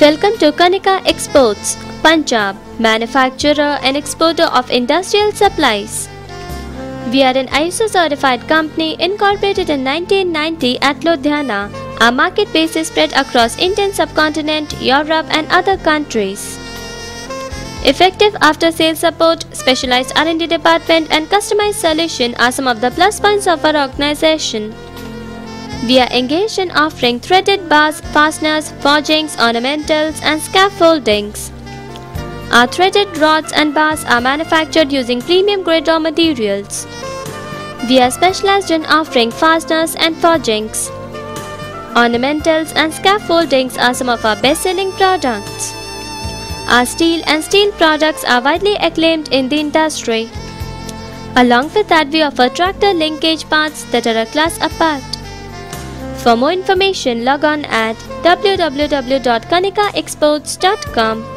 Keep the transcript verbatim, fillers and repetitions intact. Welcome to Kanika Exports, Punjab, manufacturer and exporter of industrial supplies. We are an I S O certified company incorporated in nineteen ninety at Ludhiana. Our market base is spread across Indian subcontinent, Europe and other countries. Effective after-sales support, specialized R and D department and customized solution are some of the plus points of our organization. We are engaged in offering threaded bars, fasteners, forgings, ornamentals and scaffoldings. Our threaded rods and bars are manufactured using premium grade raw materials. We are specialized in offering fasteners and forgings. Ornamentals and scaffoldings are some of our best-selling products. Our steel and steel products are widely acclaimed in the industry. Along with that, we offer tractor linkage parts that are a class apart. For more information, log on at w w w dot kanika exports dot com.